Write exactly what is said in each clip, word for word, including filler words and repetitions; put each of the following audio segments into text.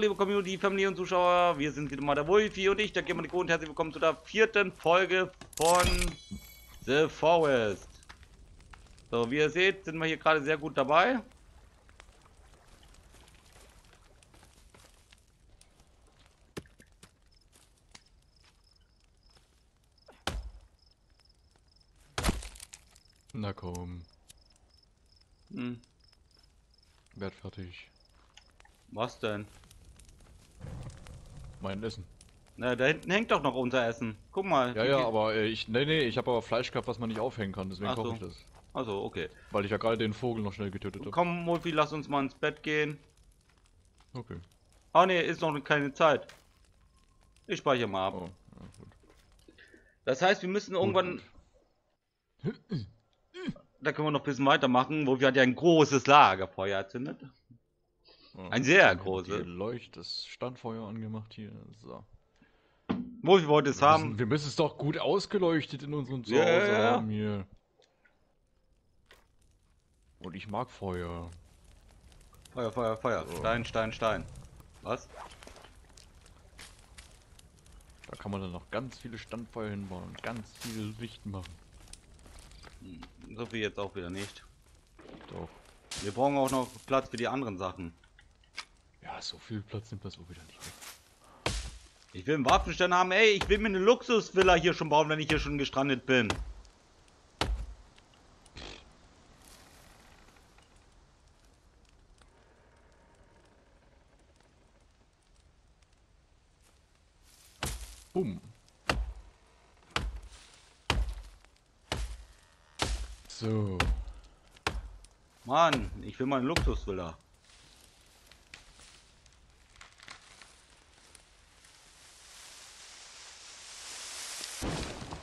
Hallo liebe Community, Family und Zuschauer, wir sind wieder mal der Wolfi und ich, der Gemma und herzlich willkommen zu der vierten Folge von The Forest. So, wie ihr seht, sind wir hier gerade sehr gut dabei. Na komm. Hm. Werd fertig. Was denn? Mein Essen. Na, da hinten hängt doch noch unser Essen. Guck mal. Ja, ja, aber äh, ich. Nee, nee, ich habe aber Fleisch gehabt, was man nicht aufhängen kann, deswegen koche ich das. Also, okay. Weil ich ja gerade den Vogel noch schnell getötet habe. Komm, Wolfi, lass uns mal ins Bett gehen. Okay. Ah, nee, ist noch keine Zeit. Ich speichere mal ab. Oh, ja, gut. Das heißt, wir müssen irgendwann. Gut, gut. Da können wir noch ein bisschen weitermachen. Wolfi hat ja ein großes Lagerfeuer erzündet. Ein sehr großes. Das Standfeuer angemacht hier. So. Wo wir wollte es wir haben. Müssen, wir müssen es doch gut ausgeleuchtet in unserem Zuhause yeah. haben hier. Und ich mag Feuer. Feuer, Feuer, Feuer. So. Stein, Stein, Stein. Was? Da kann man dann noch ganz viele Standfeuer hinbauen und ganz viele Lichten machen. So viel jetzt auch wieder nicht. Doch. Wir brauchen auch noch Platz für die anderen Sachen. Ja, so viel Platz nimmt das wohl wieder nicht. Ich will einen Waffenstern haben. Ey, ich will mir eine Luxusvilla hier schon bauen, wenn ich hier schon gestrandet bin. Boom. So. Mann, ich will mal einen Luxusvilla.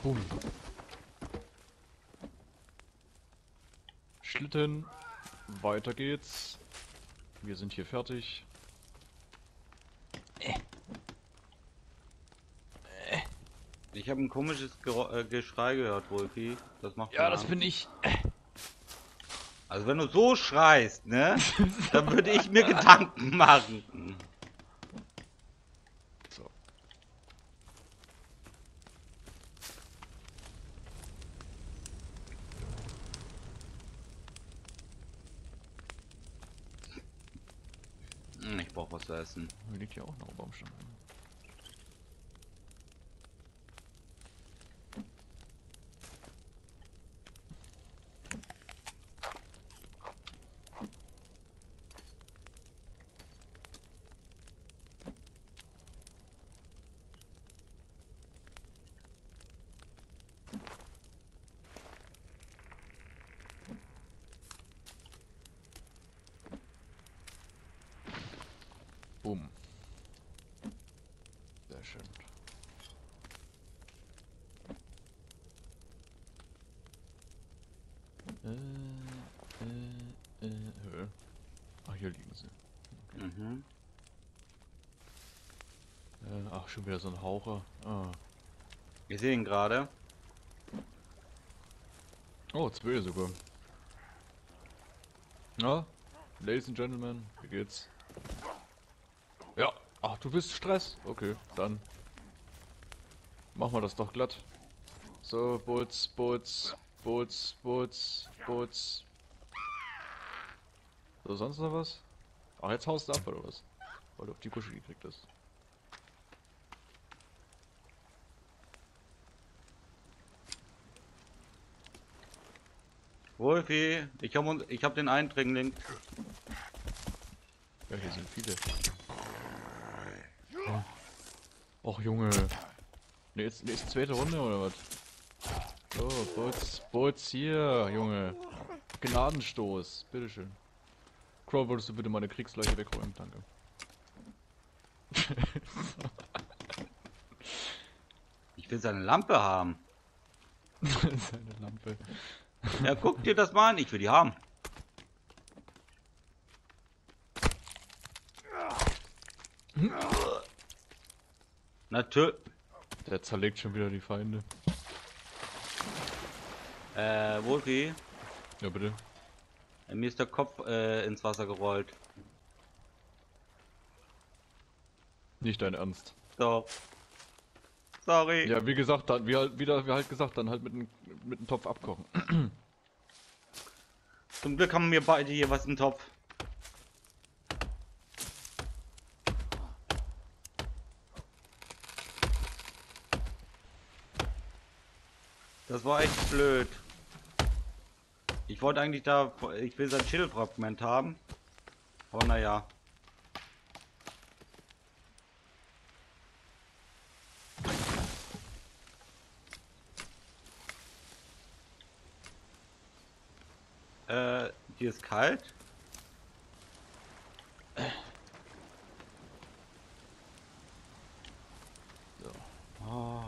Boom. Schlitten, weiter geht's. Wir sind hier fertig. Ich habe ein komisches Ger äh, Geschrei gehört, Wolfi. Das macht ja, das Angst. Bin ich. Also wenn du so schreist, ne, dann würde ich mir Gedanken machen. So. Ich brauche was zu essen. Hier liegt ja auch noch ein Baumstamm. Boom. Sehr schön. Äh, äh, äh. Ach, hier liegen sie. Okay. Mhm. Äh, ach, schon wieder so ein Haucher. Ah. Wir sehen gerade. Oh, zwei sogar. Na, Ladies and Gentlemen, wie geht's? Ja, ach du bist Stress? Okay, dann machen wir das doch glatt. So, Boots, Boots, Boots, Boots, Boots. So, sonst noch was? Ach, jetzt haust du ab oder was? Weil du auf die Busche gekriegt hast. Wolfi, ich hab, ich hab den Eindringling. Ja, hier sind viele. Och Junge. Ne, jetzt, ne, ist zweite Runde oder was? So, Boots, Boots hier, Junge. Gnadenstoß, bitteschön. Crow, würdest du bitte meine Kriegsleiche wegräumen, danke. Ich will seine Lampe haben. Seine Lampe. Ja, guck dir das mal an, ich will die haben. Hm? Natürlich. Der zerlegt schon wieder die Feinde. Äh, Wolfi? Ja, bitte. Mir ist der Kopf äh, ins Wasser gerollt. Nicht dein Ernst. So. Sorry. Ja, wie gesagt, dann, wie, halt, wie halt gesagt, dann halt mit einem mit einem Topf abkochen. Zum Glück haben wir beide hier was im Topf. Das war echt blöd. Ich wollte eigentlich da, ich will sein Schädelfragment haben. Aber naja. Äh, hier ist kalt. So. Oh.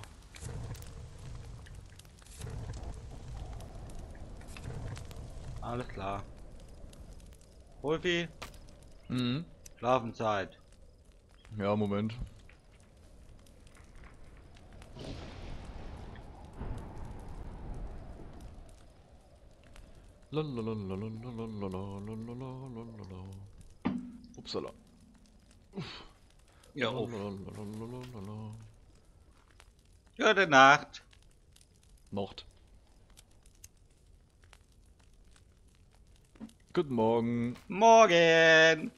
Alles klar. Wolfi? Mhm. Schlafenszeit. Ja, Moment. Upsala. Ja, auf. Gute Nacht. Nacht. Guten Morgen. Morgen.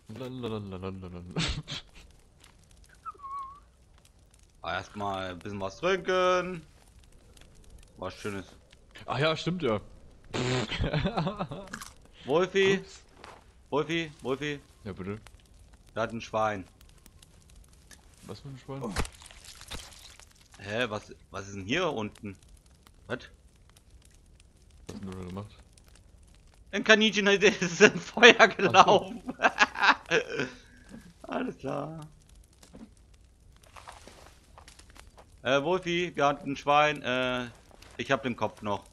Erstmal ein bisschen was trinken. Was Schönes. Ach ja, stimmt ja. Wolfi, Wolfi, Wolfi. Ja bitte. Da hat ein Schwein. Was für ein Schwein? Oh. Hä, was, was ist denn hier unten? Was? Was hast du denn gemacht? Ein Kaninchen ist in Feuer gelaufen. Alles klar. Äh, Wolfi, wir hatten ein Schwein. Äh, ich hab den Kopf noch.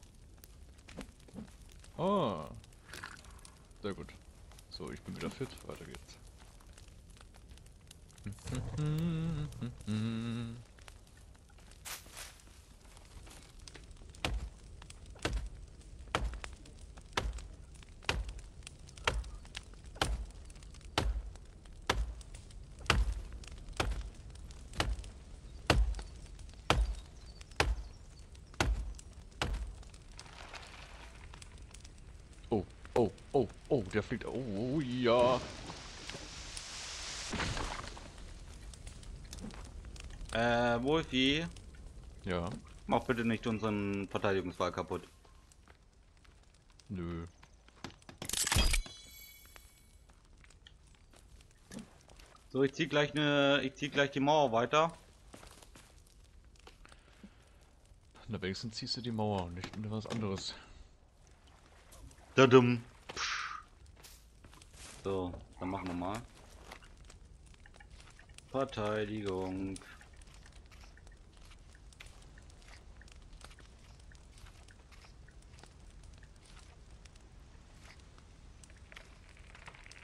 Ah, sehr gut. So, ich bin wieder fit. Weiter geht's. Oh, oh, oh, der fliegt. Oh, ja. Äh, Wolfi. Ja. Mach bitte nicht unseren Verteidigungswall kaputt. Nö. So, ich zieh gleich eine. Ich zieh gleich die Mauer weiter. Na, wenigstens ziehst du die Mauer und nicht was anderes. So, dann machen wir mal Verteidigung.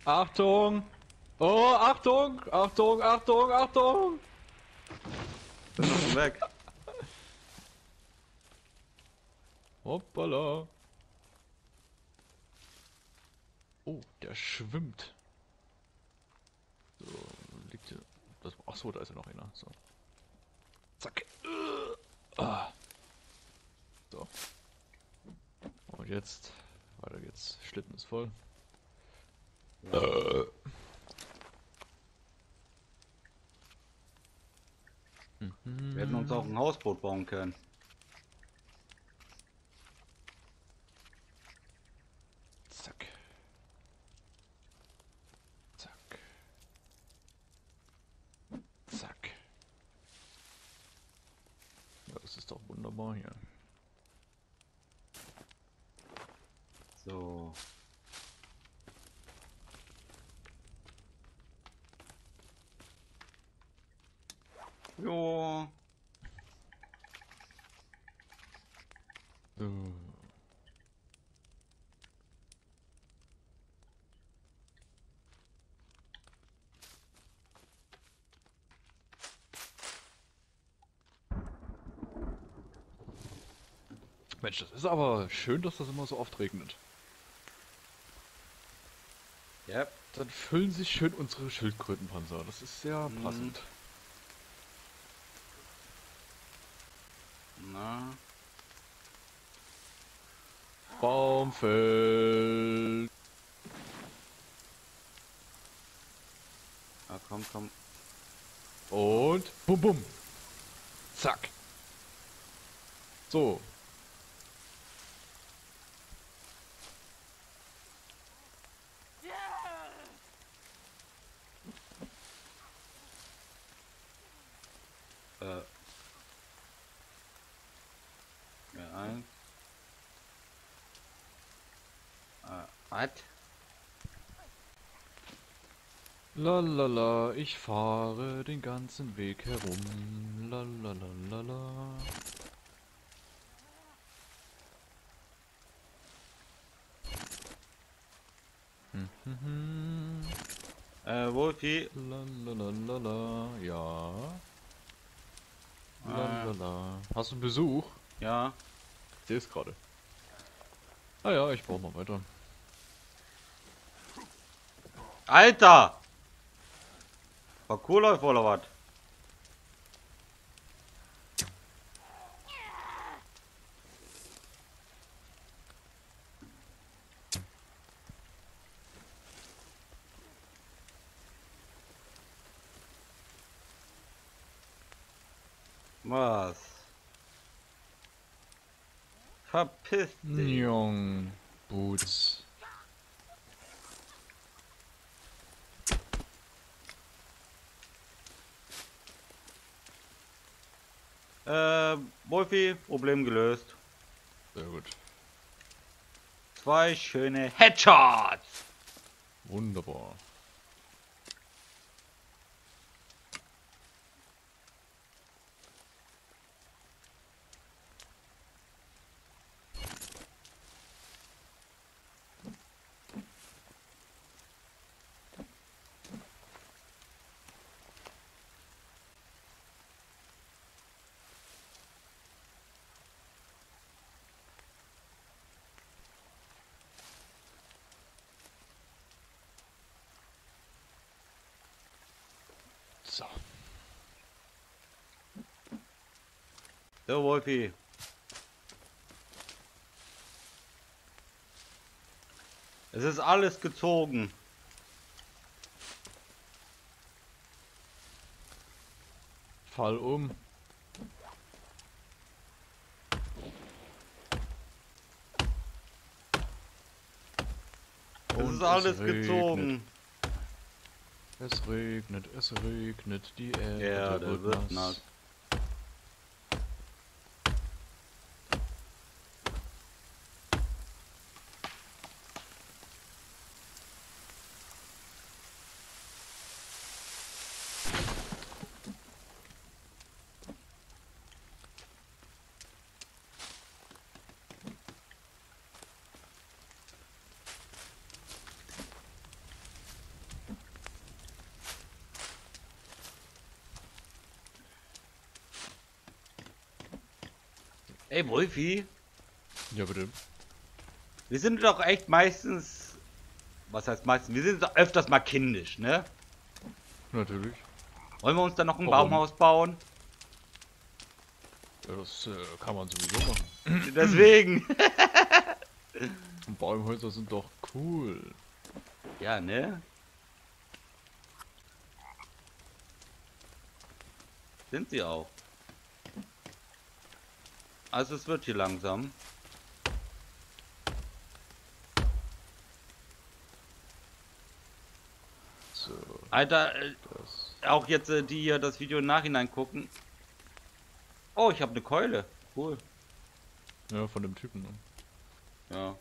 Achtung! Oh, Achtung! Achtung, Achtung, Achtung! Weg! Hoppala! Oh, der schwimmt. So, liegt hier. Das, ach so, da ist ja noch einer. So. Zack. Ah. So. Und jetzt. Weiter geht's. Schlitten ist voll. Ja. Äh. Wir hätten uns auch ein Hausboot bauen können. Hier. So. Jo. So. Mensch, das ist aber schön, dass das immer so oft regnet. Ja. Yep. Dann füllen sich schön unsere Schildkrötenpanzer. Das ist sehr passend. ne? Baumfeld. Ah, komm, komm. Und bum bum. Zack. So. Äh. Ja, ein. Äh, was? Lalala, ich fahre den ganzen Weg herum. Lalalala. Hm, hm, hm. Äh, Wolfi. Lalalala, ja. Lalalala. Äh. Hast du einen Besuch? Ja. Ich sehe es gerade. Ah ja, ich brauche mal weiter. Alter! Parkourläufer oder was? Was? Verpiss dich, Jung Boots. Äh, Wolfi, Problem gelöst. Sehr gut. Zwei schöne Headshots. Wunderbar. So. So, Wolfi. Es ist alles gezogen. Fall um. Es ist alles gezogen. Es regnet, es regnet, die Erde, Erde wird, wird nass. Ey, Wolfi. Ja, bitte. Wir sind doch echt meistens... Was heißt meistens? Wir sind doch öfters mal kindisch, ne? Natürlich. Wollen wir uns dann noch ein Warum? Baumhaus bauen? Ja, das äh, kann man sowieso machen. Deswegen. Baumhäuser sind doch cool. Ja, ne? Sind sie auch. Also es wird hier langsam. So, Alter, äh, auch jetzt äh, die hier das Video im Nachhinein gucken. Oh, ich habe eine Keule. Cool. Ja, von dem Typen. Ne? Ja.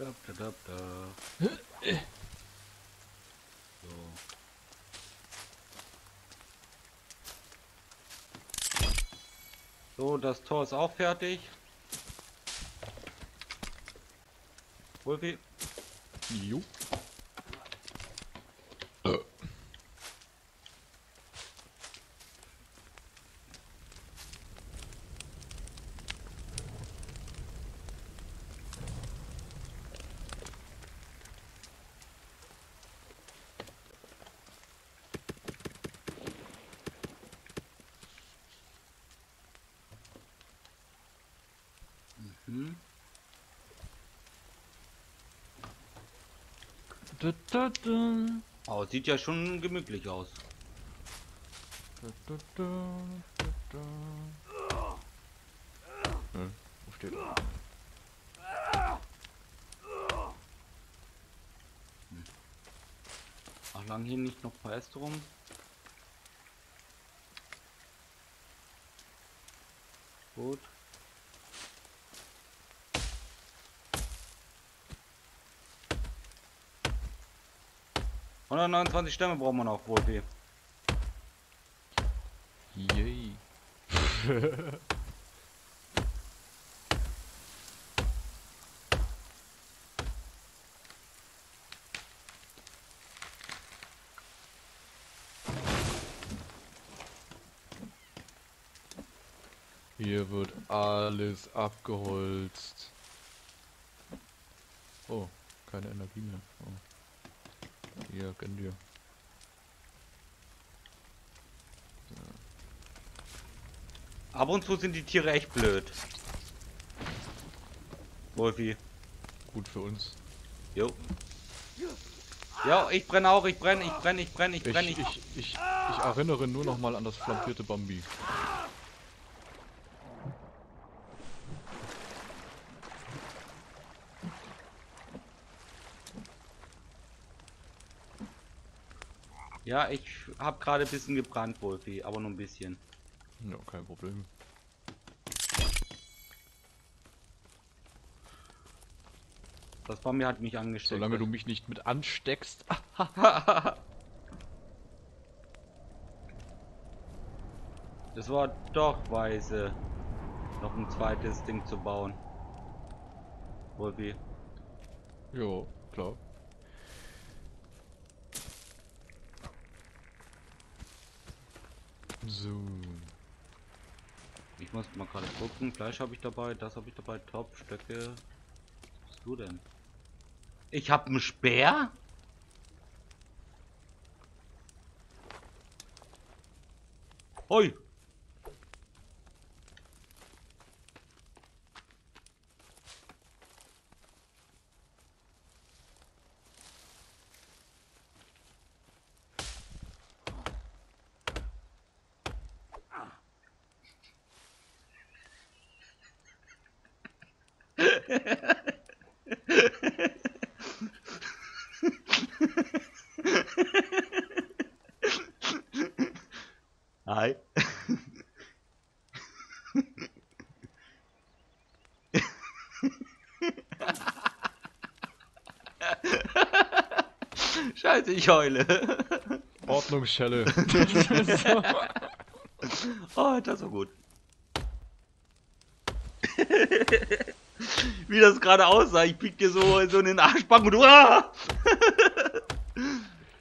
Da, da, da, da. So. So, das Tor ist auch fertig. Wolfi. Jo. Oh, sieht ja schon gemütlich aus. Hm, wo steht er? Hm. Ach, lang hier nicht noch ein paar Äste rum. Gut. hundertneunundzwanzig Stämme brauchen wir noch, Wolfi. Yay. Hier wird alles abgeholzt. Oh, keine Energie mehr. Oh. Ja, gönn dir. Ja. Ab und zu sind die Tiere echt blöd. Wolfi. Gut für uns. Jo. Ja, ich brenne auch, ich brenne, ich brenne, ich brenne, ich brenne. Ich, ich, ich, ich, ich erinnere nur noch mal an das flambierte Bambi. Ja, ich habe gerade ein bisschen gebrannt, Wolfi, aber nur ein bisschen. Ja, kein Problem. Das Bambi hat mich angesteckt. Solange du mich nicht mit ansteckst. Das war doch weise, noch ein zweites Ding zu bauen. Wolfi. Jo, klar. So. Ich muss mal gerade gucken. Fleisch habe ich dabei, das habe ich dabei. Top, Stöcke. Was bist du denn? Ich habe einen Speer? Hoi! Hi. Scheiße, ich heule. Ordnungsschelle. Oh, das war gut. Wie das gerade aussah, ich pick dir so, so in den Arschbacken und uah!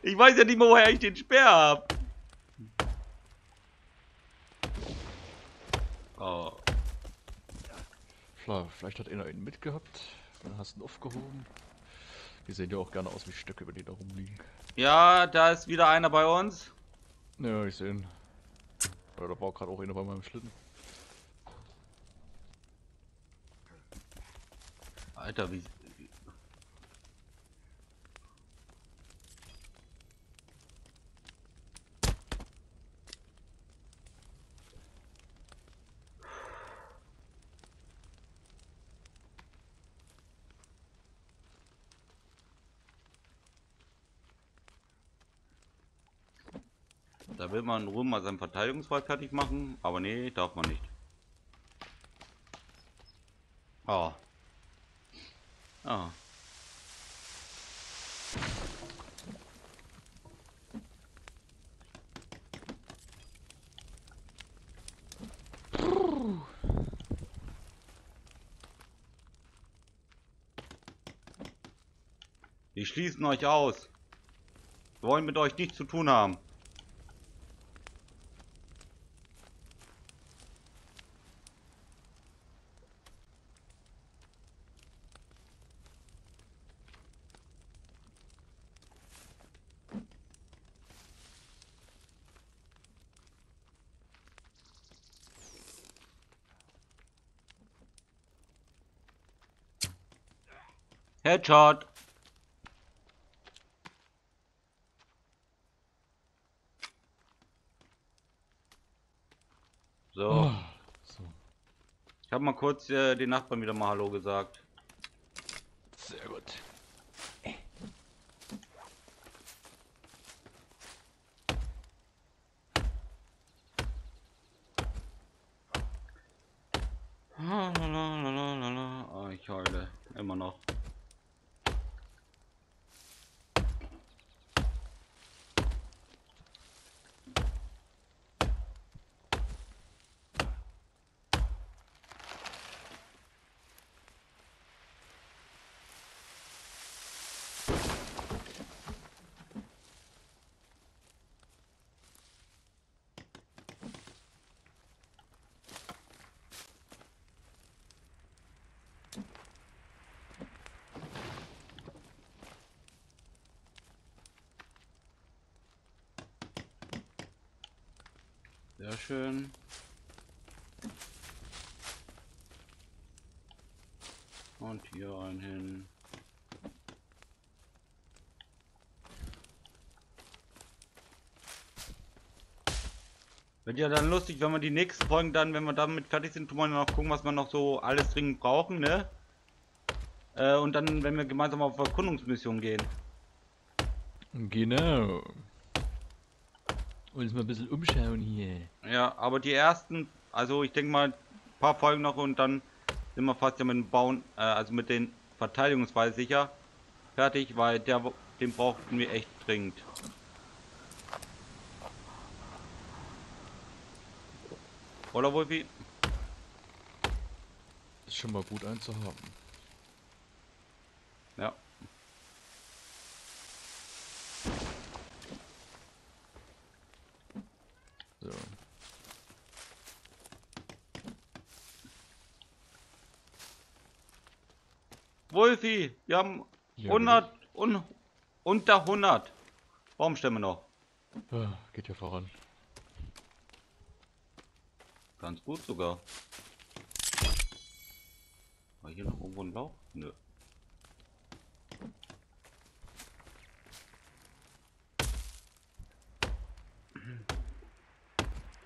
Ich weiß ja nicht mal, woher ich den Speer habe. Oh. Vielleicht hat einer einen mitgehabt, dann hast du ihn aufgehoben. Die sehen ja auch gerne aus wie Stöcke, wenn die da rumliegen. Ja, da ist wieder einer bei uns. Ja, ich sehe ihn. Da war gerade auch einer bei meinem Schlitten. Alter, wie... Da will man in Ruhe mal seinen Verteidigungsfall fertig machen, aber nee, darf man nicht. Ah. Ah. Die schließen euch aus. Wir wollen mit euch nichts zu tun haben. Headshot. So. Ich habe mal kurz äh, den Nachbarn wieder mal Hallo gesagt. Sehr gut. Oh, ich heule immer noch. Sehr schön. Und hier einen hin. Wird ja dann lustig, wenn wir die nächsten Folgen dann, wenn wir damit fertig sind, tun wir noch gucken, was wir noch so alles dringend brauchen, ne? Äh, und dann, wenn wir gemeinsam auf Erkundungsmission gehen. Genau. Uns mal ein bisschen umschauen hier. Ja, aber die ersten, also ich denke mal ein paar Folgen noch und dann sind wir fast ja mit dem Bauen, äh, also mit den Verteidigungsweise sicher fertig, weil der, den brauchten wir echt dringend. Oder Wolfi? Ist schon mal gut einzuhaben. Ja. So. Wolfi, wir haben ja, hundert un, unter hundert Baumstämme noch. Ja, geht ja voran. Ganz gut sogar. War hier noch irgendwo ein Lauch? Nö.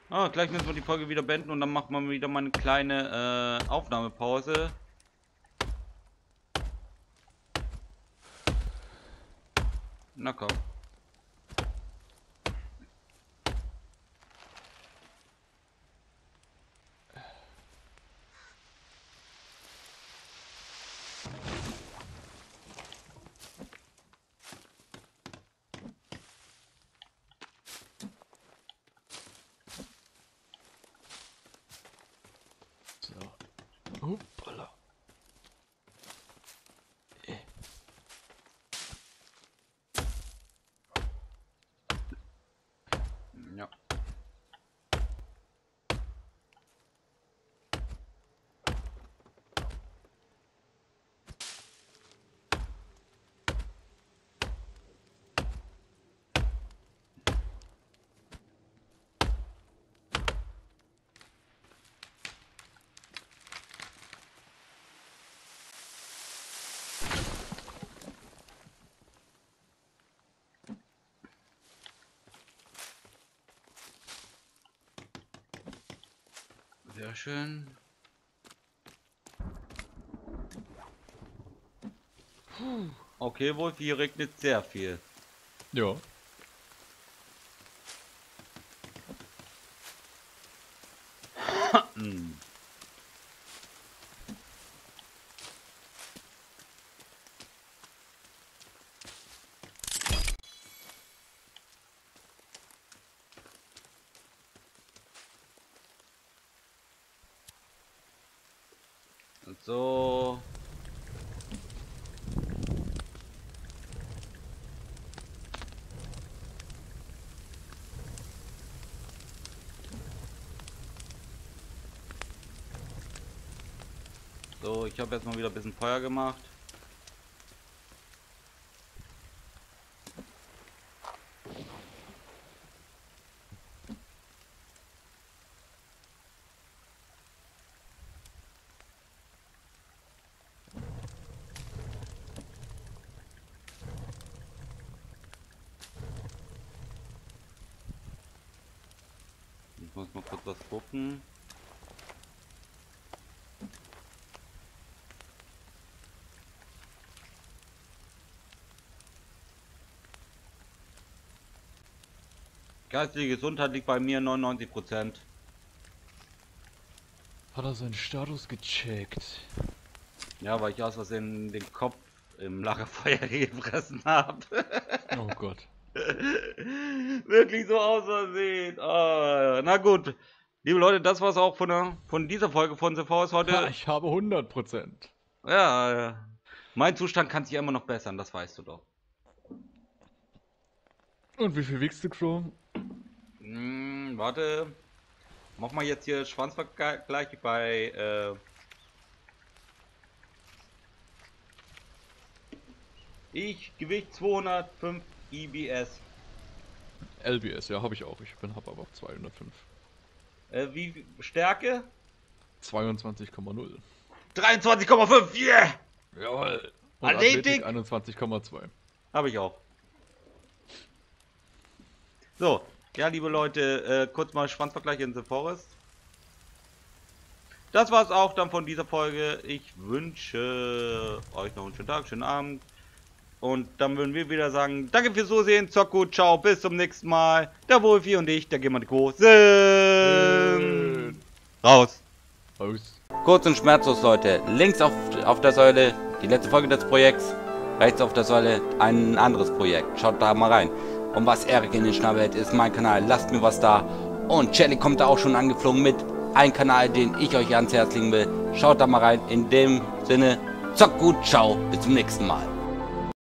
Ah, gleich müssen wir die Folge wieder beenden und dann machen wir wieder mal eine kleine äh, Aufnahmepause. Na komm. Hoppala. Ja. Sehr schön. Puh. Okay, Wolfi, hier regnet sehr viel. Ja. So. So, ich habe jetzt mal wieder ein bisschen Feuer gemacht. Ich muss mal kurz was gucken. Geistige Gesundheit liegt bei mir neunundneunzig Prozent. Hat er seinen Status gecheckt? Ja, weil ich aus Versehen den Kopf im Lagerfeuer gefressen habe. Oh Gott. Wirklich so aus Versehen. Oh, na gut. Liebe Leute, das war's auch von, der, von dieser Folge von The Forest heute. Ja, ich habe hundert Prozent. Ja, ja. Mein Zustand kann sich immer noch bessern, das weißt du doch. Und wie viel wiegst du, Crow? Hm, warte. Mach mal jetzt hier Schwanzvergleich bei äh ich Gewicht zweihundertfünf I B S. L B S, ja, habe ich auch. Ich bin hab aber auch zweihundertfünf. Äh, wie Stärke? zweiundzwanzig Komma null. dreiundzwanzig Komma fünf. Yeah! Jawohl. Und Athletik, Athletik einundzwanzig Komma zwei. Habe ich auch. So, ja, liebe Leute, äh, kurz mal Schwanzvergleich in The Forest. Das war's auch dann von dieser Folge. Ich wünsche euch noch einen schönen Tag, schönen Abend. Und dann würden wir wieder sagen, danke fürs Zusehen, zockt gut, ciao, bis zum nächsten Mal. Der Wolfi und ich, der G M T Q sind raus. Raus. Kurz und schmerzlos, Leute. Links auf, auf der Säule, die letzte Folge des Projekts. Rechts auf der Säule, ein anderes Projekt. Schaut da mal rein. Und was Erik in den Schnabel hält, ist mein Kanal. Lasst mir was da. Und Jelly kommt da auch schon angeflogen mit. Ein Kanal, den ich euch ans Herz legen will. Schaut da mal rein. In dem Sinne, zockt gut, ciao, bis zum nächsten Mal.